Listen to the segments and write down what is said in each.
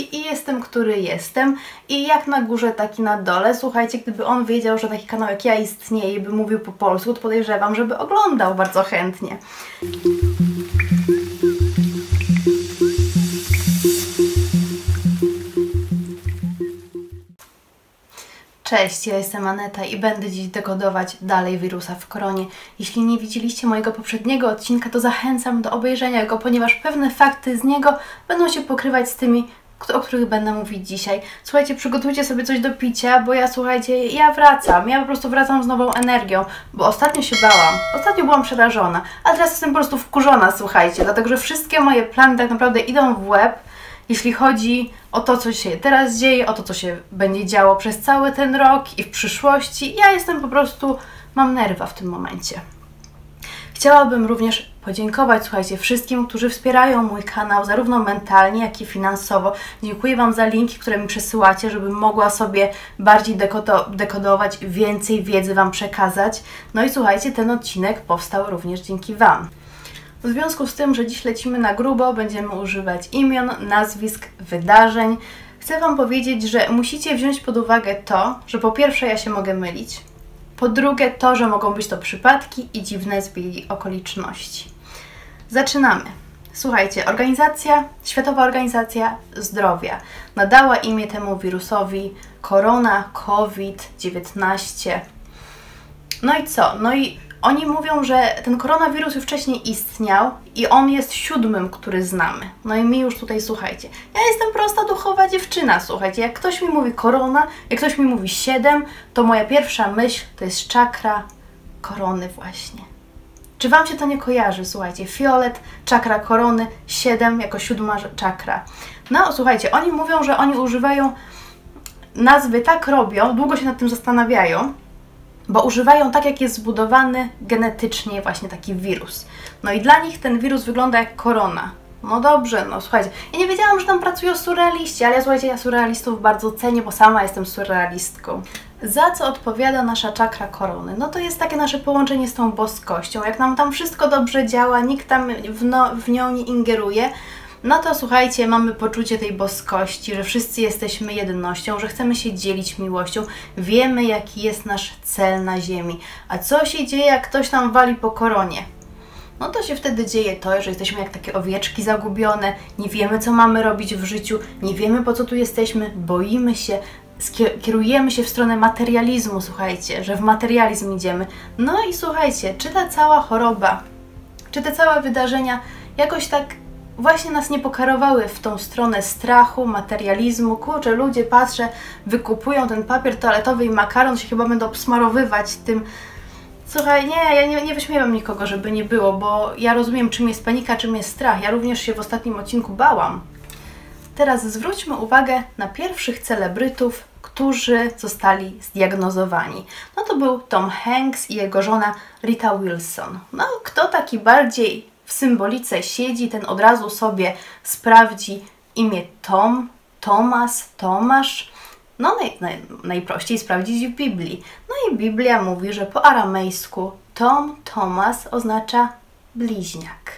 i jestem, który jestem, i jak na górze, taki na dole. Słuchajcie, gdyby on wiedział, że taki kanał jak ja istnieje i by mówił po polsku, to podejrzewam, żeby oglądał bardzo chętnie. Cześć, ja jestem Aneta i będę dziś dekodować dalej wirusa w koronie. Jeśli nie widzieliście mojego poprzedniego odcinka, to zachęcam do obejrzenia go, ponieważ pewne fakty z niego będą się pokrywać z tymi, o których będę mówić dzisiaj. Słuchajcie, przygotujcie sobie coś do picia, bo ja, słuchajcie, ja po prostu wracam z nową energią, bo ostatnio się bałam, ostatnio byłam przerażona, a teraz jestem po prostu wkurzona, słuchajcie, dlatego, że wszystkie moje plany tak naprawdę idą w łeb, jeśli chodzi o to, co się teraz dzieje, o to, co się będzie działo przez cały ten rok i w przyszłości. Ja jestem po prostu, mam nerwa w tym momencie. Chciałabym również podziękować, słuchajcie, wszystkim, którzy wspierają mój kanał, zarówno mentalnie, jak i finansowo. Dziękuję Wam za linki, które mi przesyłacie, żebym mogła sobie bardziej dekodować, więcej wiedzy Wam przekazać. No i słuchajcie, ten odcinek powstał również dzięki Wam. W związku z tym, że dziś lecimy na grubo, będziemy używać imion, nazwisk, wydarzeń. Chcę Wam powiedzieć, że musicie wziąć pod uwagę to, że po pierwsze ja się mogę mylić, po drugie to, że mogą być to przypadki i dziwne zbiegi okoliczności. Zaczynamy. Słuchajcie, Światowa Organizacja Zdrowia nadała imię temu wirusowi korona, COVID-19. No i co? No i oni mówią, że ten koronawirus już wcześniej istniał i on jest 7., który znamy. No i mi już tutaj, słuchajcie, ja jestem prosta, duchowa dziewczyna, słuchajcie. Jak ktoś mi mówi korona, jak ktoś mi mówi 7, to moja pierwsza myśl to jest czakra korony właśnie. Czy Wam się to nie kojarzy, słuchajcie? Fiolet, czakra korony, 7 jako 7. czakra. No, słuchajcie, oni mówią, że oni używają nazwy, tak robią, długo się nad tym zastanawiają, bo używają tak, jak jest zbudowany genetycznie właśnie taki wirus. No i dla nich ten wirus wygląda jak korona. No dobrze, no słuchajcie, ja nie wiedziałam, że tam pracują surrealiści, ale słuchajcie, ja surrealistów bardzo cenię, bo sama jestem surrealistką. Za co odpowiada nasza czakra korony? No to jest takie nasze połączenie z tą boskością. Jak nam tam wszystko dobrze działa, nikt tam w nią nie ingeruje, no to słuchajcie, mamy poczucie tej boskości, że wszyscy jesteśmy jednością, że chcemy się dzielić miłością, wiemy, jaki jest nasz cel na ziemi. A co się dzieje, jak ktoś nam wali po koronie? No to się wtedy dzieje to, że jesteśmy jak takie owieczki zagubione, nie wiemy, co mamy robić w życiu, nie wiemy, po co tu jesteśmy, boimy się, kierujemy się w stronę materializmu, słuchajcie, że w materializm idziemy. No i słuchajcie, czy ta cała choroba, czy te całe wydarzenia jakoś tak właśnie nas nie pokarowały w tą stronę strachu, materializmu. Kurczę, ludzie, patrzę, wykupują ten papier toaletowy i makaron, się chyba będą obsmarowywać tym. Słuchaj, nie, ja nie wyśmiewam nikogo, żeby nie było, bo ja rozumiem, czym jest panika, czym jest strach. Ja również się w ostatnim odcinku bałam. Teraz zwróćmy uwagę na pierwszych celebrytów, którzy zostali zdiagnozowani. No to był Tom Hanks i jego żona Rita Wilson. No, kto taki bardziej w symbolice siedzi, ten od razu sobie sprawdzi imię Tom, Tomas, Tomasz. No najprościej sprawdzić w Biblii. No i Biblia mówi, że po aramejsku Tom, Tomas oznacza bliźniak.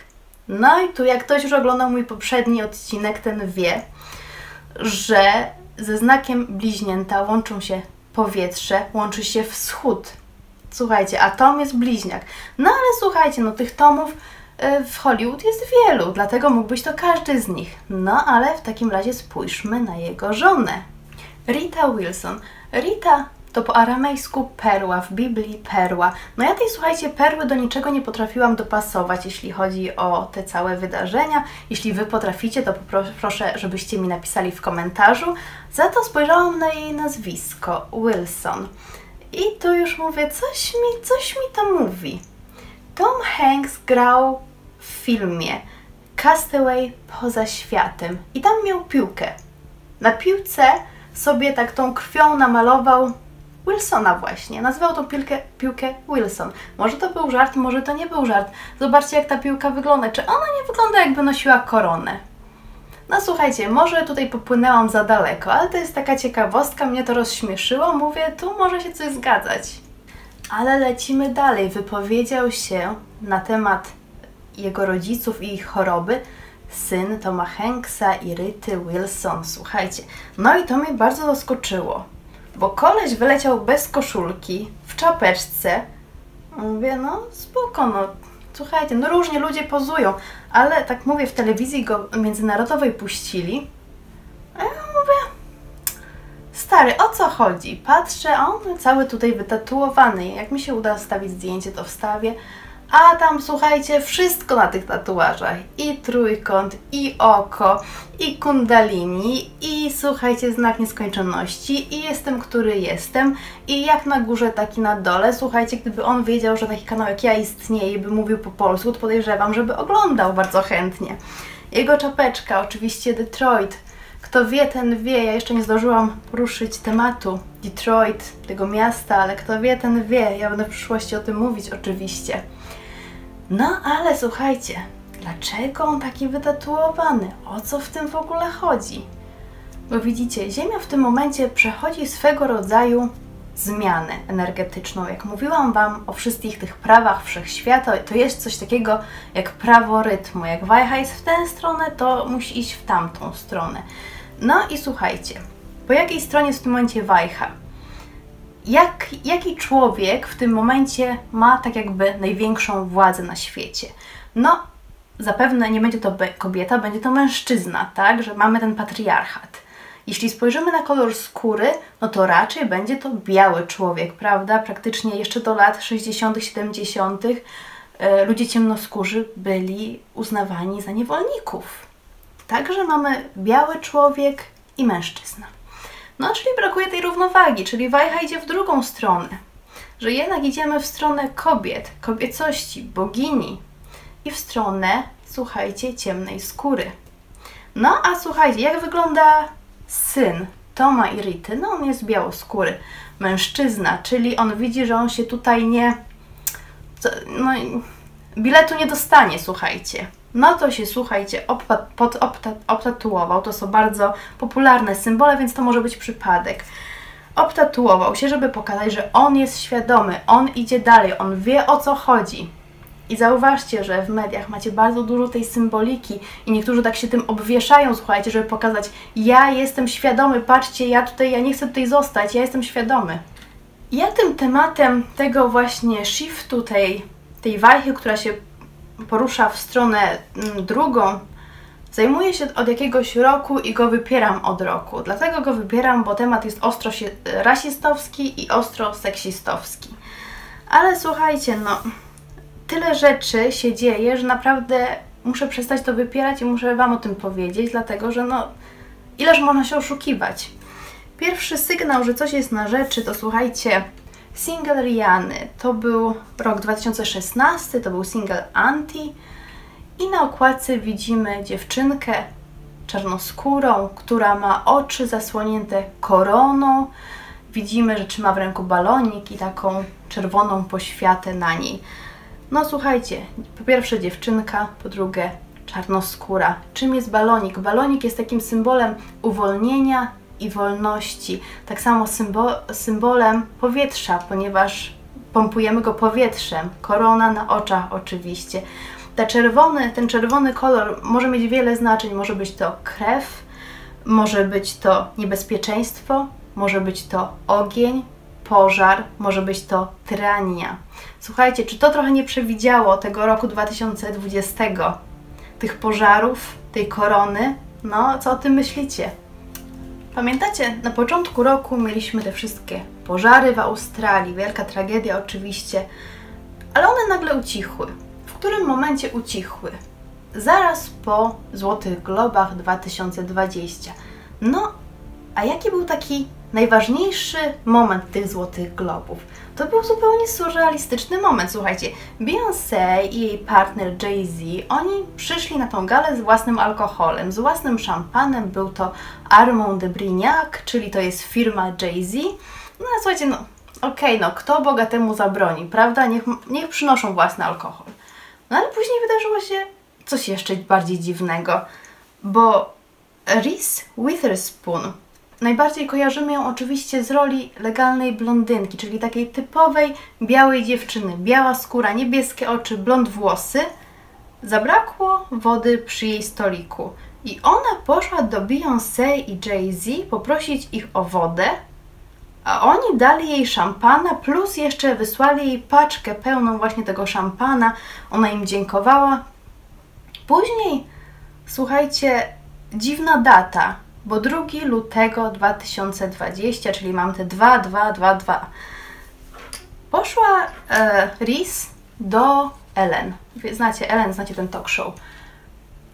No i tu jak ktoś już oglądał mój poprzedni odcinek, ten wie, że ze znakiem bliźnięta łączą się powietrze, łączy się wschód. Słuchajcie, a Tom jest bliźniak. No ale słuchajcie, no tych Tomów w Hollywood jest wielu, dlatego mógł być to każdy z nich. No ale w takim razie spójrzmy na jego żonę. Rita Wilson. Rita to po aramejsku perła, w Biblii perła. No ja tej, słuchajcie, perły do niczego nie potrafiłam dopasować, jeśli chodzi o te całe wydarzenia. Jeśli Wy potraficie, to proszę, żebyście mi napisali w komentarzu. Za to spojrzałam na jej nazwisko, Wilson. I tu już mówię, coś mi to mówi. Tom Hanks grał w filmie Castaway poza światem i tam miał piłkę. Na piłce sobie tak tą krwią namalował Wilsona właśnie. Nazywał tą piłkę Wilson. Może to był żart, może to nie był żart. Zobaczcie, jak ta piłka wygląda. Czy ona nie wygląda, jakby nosiła koronę? No słuchajcie, może tutaj popłynęłam za daleko, ale to jest taka ciekawostka, mnie to rozśmieszyło. Mówię, tu może się coś zgadzać. Ale lecimy dalej. Wypowiedział się na temat jego rodziców i ich choroby syn Toma Hanksa i Ryty Wilson, słuchajcie. No i to mnie bardzo zaskoczyło, bo koleś wyleciał bez koszulki, w czapeczce. Mówię, no spoko, no słuchajcie, no różnie ludzie pozują, ale tak mówię, w telewizji go międzynarodowej puścili. A ja mówię, stary, o co chodzi? Patrzę, a on cały tutaj wytatuowany. Jak mi się uda wstawić zdjęcie, to wstawię. A tam, słuchajcie, wszystko na tych tatuażach. I trójkąt, i oko, i kundalini, i słuchajcie, znak nieskończoności, i jestem, który jestem, i jak na górze, taki na dole. Słuchajcie, gdyby on wiedział, że taki kanał jak ja istnieje i by mówił po polsku, to podejrzewam, żeby oglądał bardzo chętnie. Jego czapeczka, oczywiście Detroit. Kto wie, ten wie. Ja jeszcze nie zdążyłam poruszyć tematu Detroit, tego miasta, ale kto wie, ten wie. Ja będę w przyszłości o tym mówić oczywiście. No ale słuchajcie, dlaczego on taki wytatuowany? O co w tym w ogóle chodzi? Bo widzicie, Ziemia w tym momencie przechodzi swego rodzaju zmianę energetyczną. Jak mówiłam Wam o wszystkich tych prawach wszechświata, to jest coś takiego jak prawo rytmu. Jak waha jest w tę stronę, to musi iść w tamtą stronę. No i słuchajcie, po jakiej stronie jest w tym momencie wajcha? Jaki człowiek w tym momencie ma tak jakby największą władzę na świecie? No, zapewne nie będzie to kobieta, będzie to mężczyzna, tak? Że mamy ten patriarchat. Jeśli spojrzymy na kolor skóry, no to raczej będzie to biały człowiek, prawda? Praktycznie jeszcze do lat 60., 70. Ludzie ciemnoskórzy byli uznawani za niewolników. Także mamy biały człowiek i mężczyzna. No, czyli brakuje tej równowagi, czyli wajcha idzie w drugą stronę. Że jednak idziemy w stronę kobiet, kobiecości, bogini i w stronę, słuchajcie, ciemnej skóry. No, a słuchajcie, jak wygląda syn Toma i Rity? No, on jest białoskóry, mężczyzna, czyli on widzi, że on się tutaj nie... No, biletu nie dostanie, słuchajcie. No to się, słuchajcie, obtatuował. To są bardzo popularne symbole, więc to może być przypadek. Obtatuował się, żeby pokazać, że on jest świadomy, on idzie dalej, on wie, o co chodzi. I zauważcie, że w mediach macie bardzo dużo tej symboliki i niektórzy tak się tym obwieszają, słuchajcie, żeby pokazać, ja jestem świadomy, patrzcie, ja nie chcę tutaj zostać, ja jestem świadomy. Ja tym tematem tego właśnie shiftu, tej wajchy, która się porusza w stronę drugą, zajmuję się od jakiegoś roku i go wypieram od roku. Dlatego go wypieram, bo temat jest ostro rasistowski i ostro seksistowski. Ale słuchajcie, no, tyle rzeczy się dzieje, że naprawdę muszę przestać to wypierać i muszę Wam o tym powiedzieć, dlatego że no, ileż można się oszukiwać. Pierwszy sygnał, że coś jest na rzeczy, to słuchajcie, single Rihanny, to był rok 2016, to był single Anti i na okładce widzimy dziewczynkę czarnoskórą, która ma oczy zasłonięte koroną, widzimy, że trzyma w ręku balonik i taką czerwoną poświatę na niej. No słuchajcie, po pierwsze dziewczynka, po drugie czarnoskóra. Czym jest balonik? Balonik jest takim symbolem uwolnienia i wolności. Tak samo symbolem powietrza, ponieważ pompujemy go powietrzem. Korona na oczach oczywiście. Ten czerwony kolor może mieć wiele znaczeń. Może być to krew, może być to niebezpieczeństwo, może być to ogień, pożar, może być to tyrania. Słuchajcie, czy to trochę nie przewidziało tego roku 2020? Tych pożarów, tej korony? No, co o tym myślicie? Pamiętacie, na początku roku mieliśmy te wszystkie pożary w Australii, wielka tragedia oczywiście, ale one nagle ucichły. W którym momencie ucichły? Zaraz po Złotych Globach 2020. No, a jaki był taki najważniejszy moment tych Złotych Globów? To był zupełnie surrealistyczny moment, słuchajcie. Beyoncé i jej partner Jay-Z, oni przyszli na tą galę z własnym alkoholem, z własnym szampanem, był to Armand de Brignac, czyli to jest firma Jay-Z. No a słuchajcie, no okej, no kto bogatemu zabroni, prawda? Niech przynoszą własny alkohol. No ale później wydarzyło się coś jeszcze bardziej dziwnego, bo Reese Witherspoon, najbardziej kojarzymy ją oczywiście z roli legalnej blondynki, czyli takiej typowej białej dziewczyny. Biała skóra, niebieskie oczy, blond włosy. Zabrakło wody przy jej stoliku i ona poszła do Beyoncé i Jay-Z poprosić ich o wodę, a oni dali jej szampana, plus jeszcze wysłali jej paczkę pełną właśnie tego szampana. Ona im dziękowała. Później, słuchajcie, dziwna data, bo 2 lutego 2020, czyli mam te 2, 2, 2, 2. Poszła Reese do Ellen. Znacie Ellen, znacie ten talk show.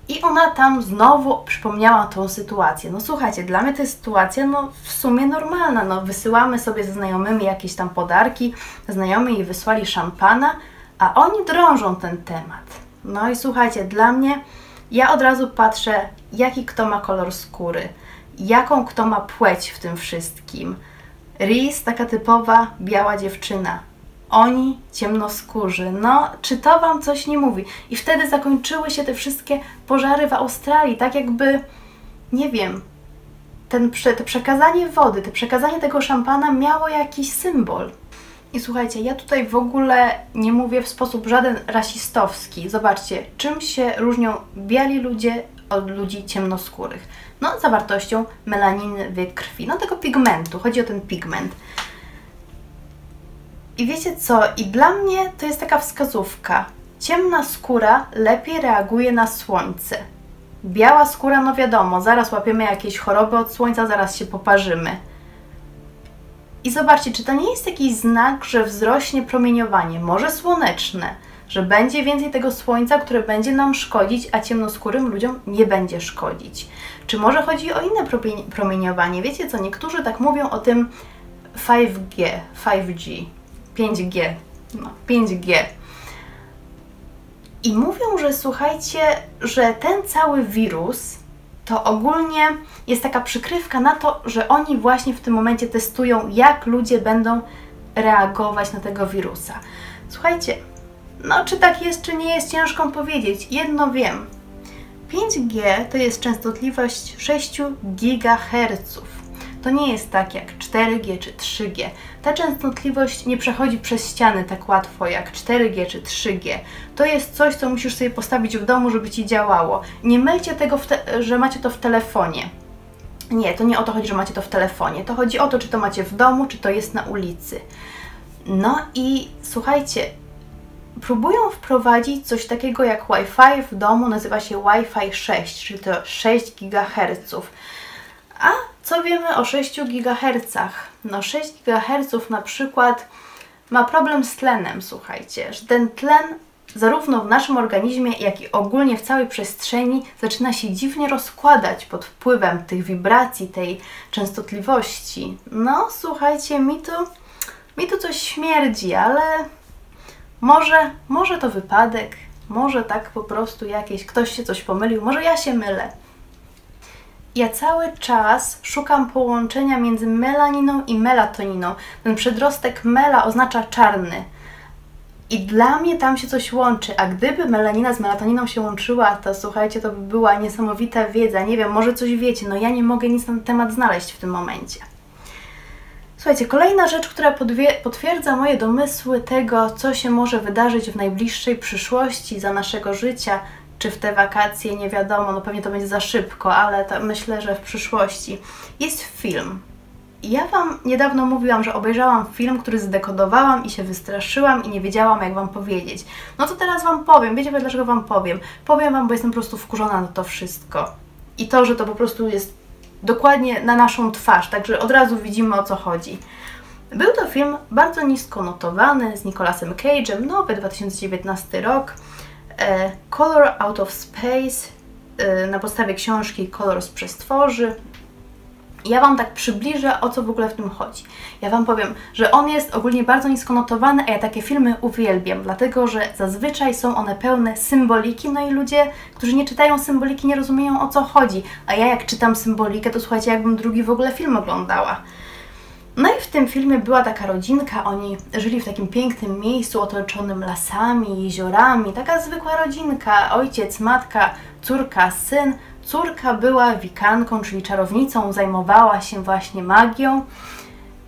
I ona tam znowu przypomniała tą sytuację. No słuchajcie, dla mnie to jest sytuacja w sumie normalna. No, wysyłamy sobie ze znajomymi jakieś tam podarki, znajomi jej wysłali szampana, a oni drążą ten temat. No i słuchajcie, dla mnie, ja od razu patrzę, jaki kto ma kolor skóry, jaką kto ma płeć w tym wszystkim. Reese, taka typowa biała dziewczyna. Oni ciemnoskórzy. No, czy to wam coś nie mówi? I wtedy zakończyły się te wszystkie pożary w Australii. Tak jakby, nie wiem, to przekazanie wody, to przekazanie tego szampana miało jakiś symbol. I słuchajcie, ja tutaj w ogóle nie mówię w sposób żaden rasistowski. Zobaczcie, czym się różnią biali ludzie od ludzi ciemnoskórych. No, zawartością melaniny w krwi. No, tego pigmentu. Chodzi o ten pigment. I wiecie co? I dla mnie to jest taka wskazówka. Ciemna skóra lepiej reaguje na słońce. Biała skóra, no wiadomo, zaraz łapiemy jakieś choroby od słońca, zaraz się poparzymy. I zobaczcie, czy to nie jest jakiś znak, że wzrośnie promieniowanie, może słoneczne, że będzie więcej tego słońca, które będzie nam szkodzić, a ciemnoskórym ludziom nie będzie szkodzić. Czy może chodzi o inne promieniowanie? Wiecie co, niektórzy tak mówią o tym 5G. I mówią, że słuchajcie, że ten cały wirus to ogólnie jest taka przykrywka na to, że oni właśnie w tym momencie testują, jak ludzie będą reagować na tego wirusa. Słuchajcie, no czy tak jest, czy nie jest, ciężko powiedzieć. Jedno wiem, 5G to jest częstotliwość 6 GHz. To nie jest tak jak 4G czy 3G. Ta częstotliwość nie przechodzi przez ściany tak łatwo jak 4G czy 3G. To jest coś, co musisz sobie postawić w domu, żeby ci działało. Nie mylcie tego, że macie to w telefonie. Nie, to nie o to chodzi, że macie to w telefonie. To chodzi o to, czy to macie w domu, czy to jest na ulicy. No i słuchajcie, próbują wprowadzić coś takiego jak Wi-Fi w domu, nazywa się Wi-Fi 6, czyli to 6 GHz. A co wiemy o 6 GHz? No 6 GHz na przykład ma problem z tlenem, słuchajcie, że ten tlen zarówno w naszym organizmie, jak i ogólnie w całej przestrzeni zaczyna się dziwnie rozkładać pod wpływem tych wibracji, tej częstotliwości. No słuchajcie, mi to coś śmierdzi, ale może to wypadek, może tak po prostu jakieś, ktoś się coś pomylił, może ja się mylę. Ja cały czas szukam połączenia między melaniną i melatoniną. Ten przedrostek mela oznacza czarny. I dla mnie tam się coś łączy, a gdyby melanina z melatoniną się łączyła, to słuchajcie, to by była niesamowita wiedza. Nie wiem, może coś wiecie, no ja nie mogę nic na ten temat znaleźć w tym momencie. Słuchajcie, kolejna rzecz, która potwierdza moje domysły tego, co się może wydarzyć w najbliższej przyszłości za naszego życia, czy w te wakacje, nie wiadomo, no pewnie to będzie za szybko, ale to myślę, że w przyszłości. Jest film. Ja wam niedawno mówiłam, że obejrzałam film, który zdekodowałam i się wystraszyłam i nie wiedziałam, jak wam powiedzieć. No to teraz wam powiem. Wiecie, dlaczego wam powiem? Powiem wam, bo jestem po prostu wkurzona na to wszystko. I to, że to po prostu jest dokładnie na naszą twarz, także od razu widzimy, o co chodzi. Był to film bardzo nisko notowany, z Nicolasem Cage'em, nowy, 2019 rok. Color Out of Space, na podstawie książki Color z Przestworzy. Ja wam tak przybliżę, o co w ogóle w tym chodzi. Ja wam powiem, że on jest ogólnie bardzo nisko notowany, a ja takie filmy uwielbiam, dlatego że zazwyczaj są one pełne symboliki, no i ludzie, którzy nie czytają symboliki, nie rozumieją, o co chodzi. A ja jak czytam symbolikę, to słuchajcie, jakbym drugi w ogóle film oglądała. No i w tym filmie była taka rodzinka, oni żyli w takim pięknym miejscu otoczonym lasami, jeziorami, taka zwykła rodzinka, ojciec, matka, córka, syn. Córka była wikanką, czyli czarownicą, zajmowała się właśnie magią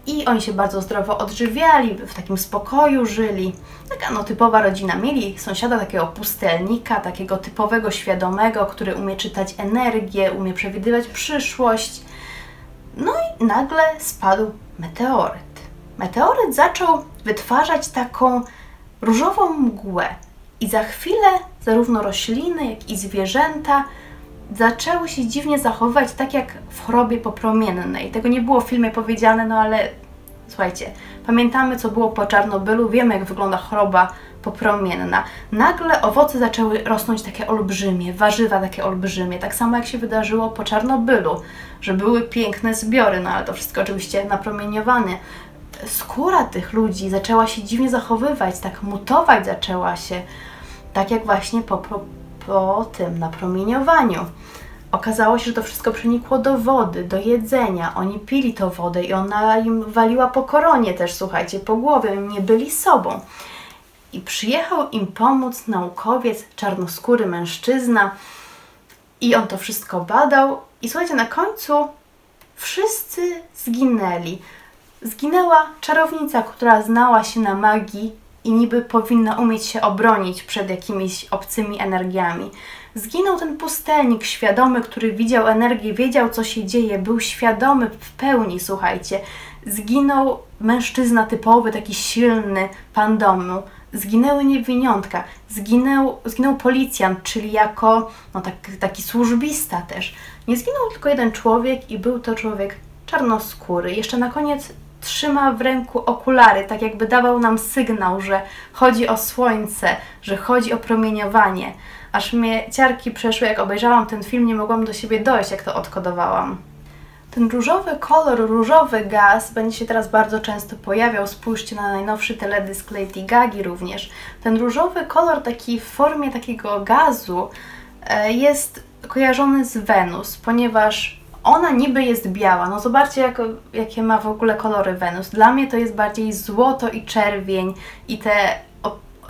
I oni się bardzo zdrowo odżywiali, w takim spokoju żyli. Taka no typowa rodzina. Mieli sąsiada takiego pustelnika, takiego typowego świadomego, który umie czytać energię, umie przewidywać przyszłość. No i nagle spadł meteoryt. Meteoryt zaczął wytwarzać taką różową mgłę. I za chwilę zarówno rośliny, jak i zwierzęta zaczęły się dziwnie zachowywać, tak jak w chorobie popromiennej. Tego nie było w filmie powiedziane, no ale słuchajcie, pamiętamy co było po Czarnobylu, wiemy jak wygląda choroba popromienna. Nagle owoce zaczęły rosnąć takie olbrzymie, warzywa takie olbrzymie, tak samo jak się wydarzyło po Czarnobylu, że były piękne zbiory, no ale to wszystko oczywiście napromieniowane. Skóra tych ludzi zaczęła się dziwnie zachowywać, tak mutować zaczęła się, tak jak właśnie po tym napromieniowaniu. Okazało się, że to wszystko przenikło do wody, do jedzenia. Oni pili tą wodę i ona im waliła po koronie też, słuchajcie, po głowie. Nie byli sobą. I przyjechał im pomóc naukowiec, czarnoskóry mężczyzna i on to wszystko badał. I słuchajcie, na końcu wszyscy zginęli. Zginęła czarownica, która znała się na magii i niby powinna umieć się obronić przed jakimiś obcymi energiami. Zginął ten pustelnik świadomy, który widział energię, wiedział co się dzieje, był świadomy w pełni, słuchajcie. Zginął mężczyzna typowy, taki silny, pan domu. Zginęły niewiniątka, zginął policjant, czyli jako no, taki służbista też. Nie zginął tylko jeden człowiek i był to człowiek czarnoskóry. Jeszcze na koniec trzyma w ręku okulary, tak jakby dawał nam sygnał, że chodzi o słońce, że chodzi o promieniowanie. Aż mnie ciarki przeszły, jak obejrzałam ten film, nie mogłam do siebie dojść, jak to odkodowałam. Ten różowy kolor, różowy gaz będzie się teraz bardzo często pojawiał. Spójrzcie na najnowszy teledysk Lady Gagi również. Ten różowy kolor taki w formie takiego gazu jest kojarzony z Wenus, ponieważ ona niby jest biała, no zobaczcie jakie ma w ogóle kolory Wenus. Dla mnie to jest bardziej złoto i czerwień i te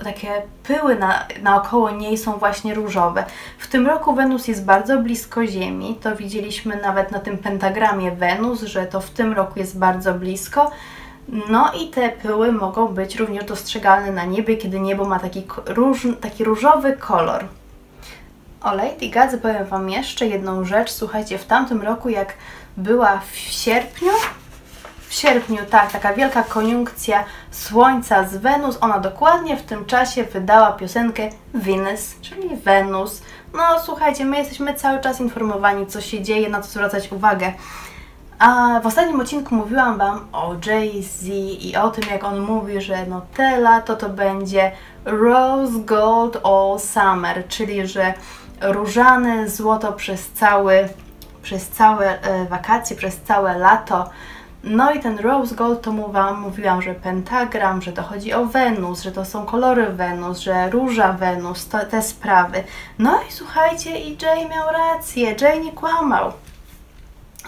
takie pyły naokoło niej są właśnie różowe. W tym roku Wenus jest bardzo blisko Ziemi, to widzieliśmy nawet na tym pentagramie Wenus, że to w tym roku jest bardzo blisko. No i te pyły mogą być również dostrzegalne na niebie, kiedy niebo ma taki różowy kolor. O Lady Gadze powiem Wam jeszcze jedną rzecz. Słuchajcie, w tamtym roku jak była w sierpniu, tak, taka wielka koniunkcja Słońca z Wenus, ona dokładnie w tym czasie wydała piosenkę Venus, czyli Wenus. No słuchajcie, my jesteśmy cały czas informowani, co się dzieje, na co zwracać uwagę. A w ostatnim odcinku mówiłam Wam o Jay-Z i o tym, jak on mówi, że no te lato to będzie Rose Gold All Summer, czyli że różane złoto przez całe wakacje, przez całe lato. No i ten Rose Gold, to mówiłam, że pentagram, że to chodzi o Wenus, że to są kolory Wenus, że róża Wenus, te sprawy. No i słuchajcie, i Jay miał rację, Jay nie kłamał.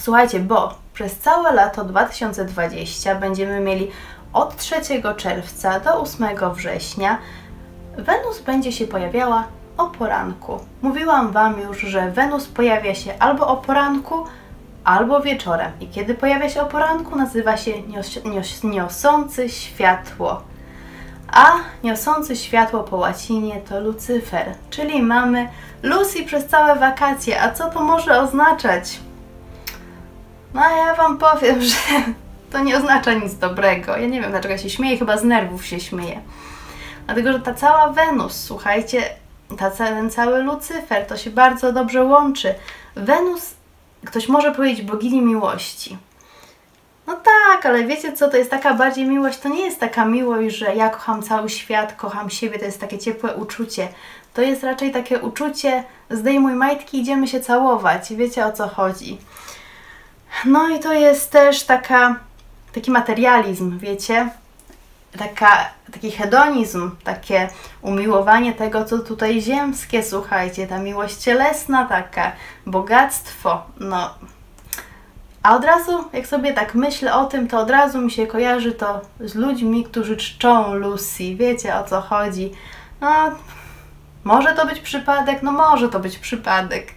Słuchajcie, bo przez całe lato 2020 będziemy mieli od 3 czerwca do 8 września Wenus będzie się pojawiała o poranku. Mówiłam Wam już, że Wenus pojawia się albo o poranku, albo wieczorem. I kiedy pojawia się o poranku, nazywa się niosący światło. A niosący światło po łacinie to Lucyfer, czyli mamy Lucy przez całe wakacje. A co to może oznaczać? No a ja Wam powiem, że to nie oznacza nic dobrego. Ja nie wiem dlaczego się śmieję, chyba z nerwów się śmieję. Dlatego, że ta cała Wenus, słuchajcie, ten cały Lucyfer, to się bardzo dobrze łączy. Wenus, ktoś może powiedzieć, bogini miłości. No tak, ale wiecie co, to jest taka bardziej miłość, to nie jest taka miłość, że ja kocham cały świat, kocham siebie, to jest takie ciepłe uczucie. To jest raczej takie uczucie, zdejmuj majtki, idziemy się całować, wiecie o co chodzi. No i to jest też taki materializm, wiecie, taki hedonizm, takie umiłowanie tego, co tutaj ziemskie, słuchajcie, ta miłość cielesna taka, bogactwo, no. A od razu, jak sobie tak myślę o tym, to od razu mi się kojarzy to z ludźmi, którzy czczą Lucy, wiecie o co chodzi. No, może to być przypadek? No może to być przypadek.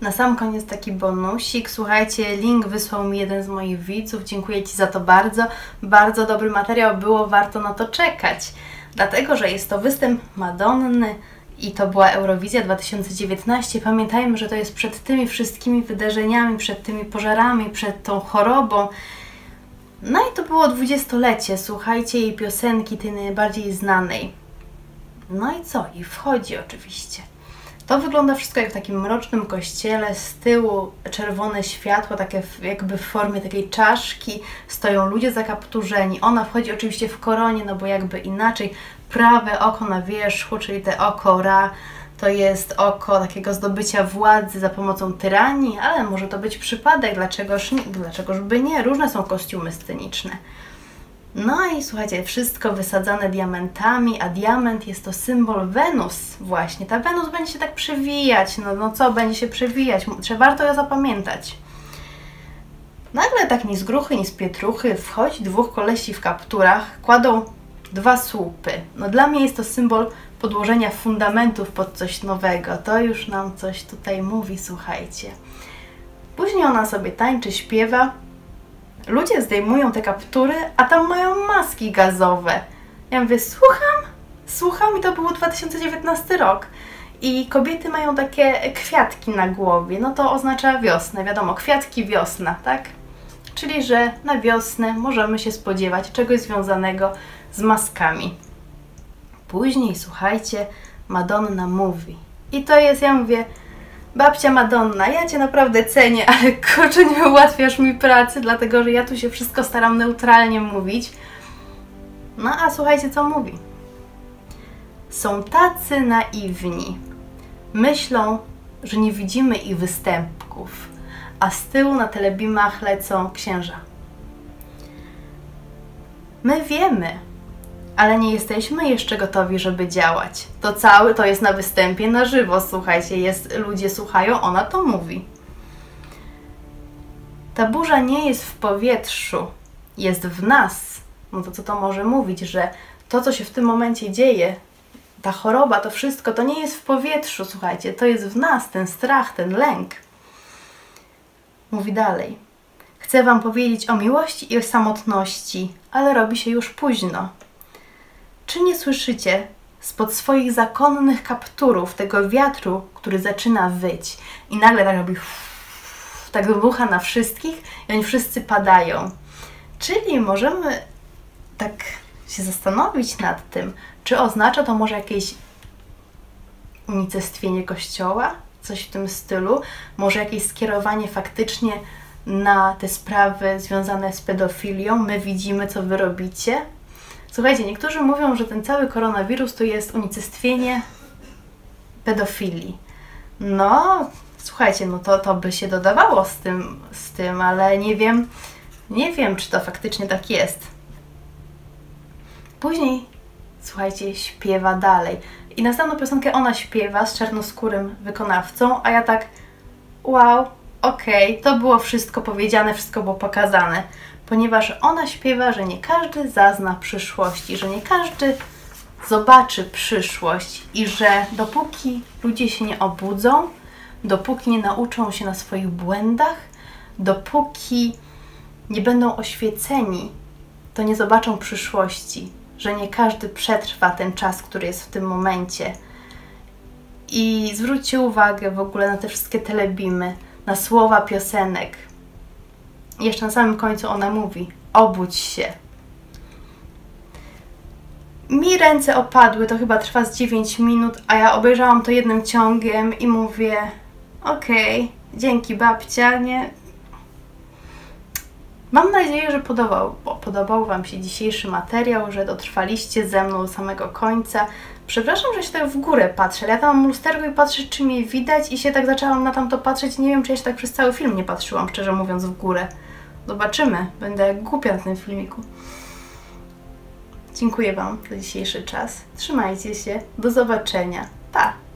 Na sam koniec taki bonusik. Słuchajcie, link wysłał mi jeden z moich widzów. Dziękuję Ci za to bardzo. Bardzo dobry materiał, było warto na to czekać. Dlatego, że jest to występ Madonny i to była Eurowizja 2019. Pamiętajmy, że to jest przed tymi wszystkimi wydarzeniami, przed tymi pożarami, przed tą chorobą. No i to było 20-lecie. Słuchajcie jej piosenki, tej najbardziej znanej. No i co? I wchodzi oczywiście. To wygląda wszystko jak w takim mrocznym kościele, z tyłu czerwone światło, takie jakby w formie takiej czaszki, stoją ludzie zakapturzeni. Ona wchodzi oczywiście w koronie, no bo jakby inaczej. Prawe oko na wierzchu, czyli te oko Ra, to jest oko takiego zdobycia władzy za pomocą tyranii, ale może to być przypadek, dlaczegoż by nie? Różne są kostiumy sceniczne. No i słuchajcie, wszystko wysadzane diamentami, a diament jest to symbol Wenus właśnie. Ta Wenus będzie się tak przewijać, no co, będzie się przewijać, warto ją zapamiętać. Nagle tak ni z gruchy, ni z pietruchy wchodzi dwóch kolesi w kapturach, kładą dwa słupy. No dla mnie jest to symbol podłożenia fundamentów pod coś nowego, to już nam coś tutaj mówi, słuchajcie. Później ona sobie tańczy, śpiewa. Ludzie zdejmują te kaptury, a tam mają maski gazowe. Ja mówię, słucham i to był 2019 rok. I kobiety mają takie kwiatki na głowie, no to oznacza wiosnę, wiadomo, kwiatki wiosna, tak? Czyli, że na wiosnę możemy się spodziewać czegoś związanego z maskami. Później, słuchajcie, Madonna mówi. I to jest, ja mówię, babcia Madonna, ja Cię naprawdę cenię, ale kurczę, nie ułatwiasz mi pracy, dlatego, że ja tu się wszystko staram neutralnie mówić. No a słuchajcie, co mówi. Są tacy naiwni. Myślą, że nie widzimy ich występków, a z tyłu na telebimach lecą księża. My wiemy, ale nie jesteśmy jeszcze gotowi, żeby działać. To jest na występie na żywo, słuchajcie, ludzie słuchają, ona to mówi. Ta burza nie jest w powietrzu, jest w nas. No to co to może mówić, że to, co się w tym momencie dzieje, ta choroba, to wszystko, to nie jest w powietrzu, słuchajcie, to jest w nas, ten strach, ten lęk. Mówi dalej. Chcę Wam powiedzieć o miłości i o samotności, ale robi się już późno. Czy nie słyszycie spod swoich zakonnych kapturów tego wiatru, który zaczyna wyć i nagle tak robi, tak wybucha na wszystkich i oni wszyscy padają. Czyli możemy tak się zastanowić nad tym, czy oznacza to może jakieś unicestwienie Kościoła, coś w tym stylu, może jakieś skierowanie faktycznie na te sprawy związane z pedofilią, my widzimy, co wy robicie. Słuchajcie, niektórzy mówią, że ten cały koronawirus to jest unicestwienie pedofilii. No, słuchajcie, no to by się dodawało z tym, ale nie wiem, czy to faktycznie tak jest. Później, słuchajcie, śpiewa dalej. I następną piosenkę ona śpiewa z czarnoskórym wykonawcą, a ja tak, wow, okej, to było wszystko powiedziane, wszystko było pokazane. Ponieważ ona śpiewa, że nie każdy zazna przyszłości, że nie każdy zobaczy przyszłość i że dopóki ludzie się nie obudzą, dopóki nie nauczą się na swoich błędach, dopóki nie będą oświeceni, to nie zobaczą przyszłości, że nie każdy przetrwa ten czas, który jest w tym momencie. I zwróćcie uwagę w ogóle na te wszystkie telebimy, na słowa piosenek. Jeszcze na samym końcu ona mówi, obudź się. Mi ręce opadły, to chyba trwa z 9 minut, a ja obejrzałam to jednym ciągiem i mówię, okej, dzięki babcia, nie? Mam nadzieję, że podobał Wam się dzisiejszy materiał, że dotrwaliście ze mną do samego końca. Przepraszam, że się tak w górę patrzę, ja tam mam lusterko i patrzę, czy mnie widać i się tak zaczęłam na tamto patrzeć. Nie wiem, czy ja się tak przez cały film nie patrzyłam, szczerze mówiąc, w górę. Zobaczymy, będę jak głupia na tym filmiku. Dziękuję Wam za dzisiejszy czas, trzymajcie się, do zobaczenia, pa!